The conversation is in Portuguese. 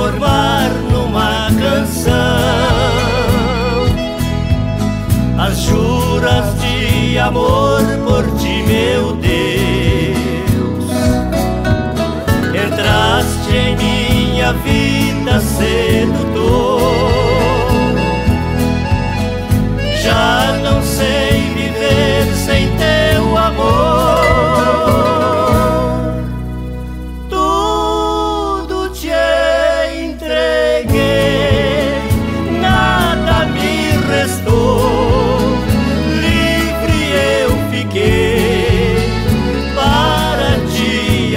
transformar numa canção. As juras de amor por ti, meu Deus, entraste em minha vida, sedutor. Já não sei viver sem teu amor. Tudo te entreguei, nada me restou. Livre eu fiquei para te